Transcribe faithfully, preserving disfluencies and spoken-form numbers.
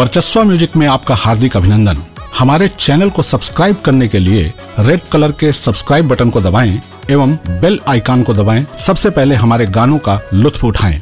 वर्चस्वा music में आपका हार्दिक अभिनंदन। हमारे चैनल को सब्सक्राइब करने के लिए रेड कलर के सब्सक्राइब बटन को दबाएं एवं बेल आइकन को दबाएं। सबसे पहले हमारे गानों का लुत्फ उठाएं।